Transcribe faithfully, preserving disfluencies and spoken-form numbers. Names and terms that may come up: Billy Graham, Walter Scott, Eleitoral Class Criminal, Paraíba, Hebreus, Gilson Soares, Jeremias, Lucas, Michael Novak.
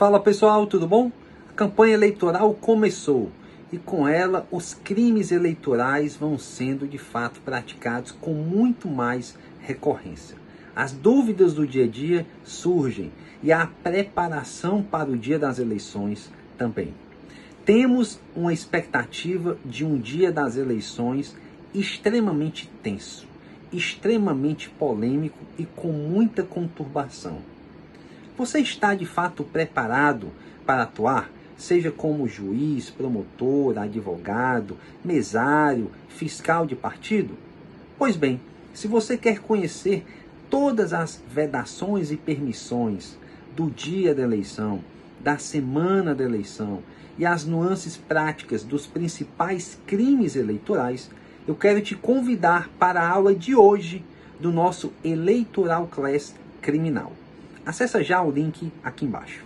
Fala pessoal, tudo bom? A campanha eleitoral começou e com ela os crimes eleitorais vão sendo de fato praticados com muito mais recorrência. As dúvidas do dia a dia surgem e a preparação para o dia das eleições também. Temos uma expectativa de um dia das eleições extremamente tenso, extremamente polêmico e com muita conturbação. Você está de fato preparado para atuar, seja como juiz, promotor, advogado, mesário, fiscal de partido? Pois bem, se você quer conhecer todas as vedações e permissões do dia da eleição, da semana da eleição e as nuances práticas dos principais crimes eleitorais, eu quero te convidar para a aula de hoje do nosso Eleitoral Class Criminal. Acesse já o link aqui embaixo.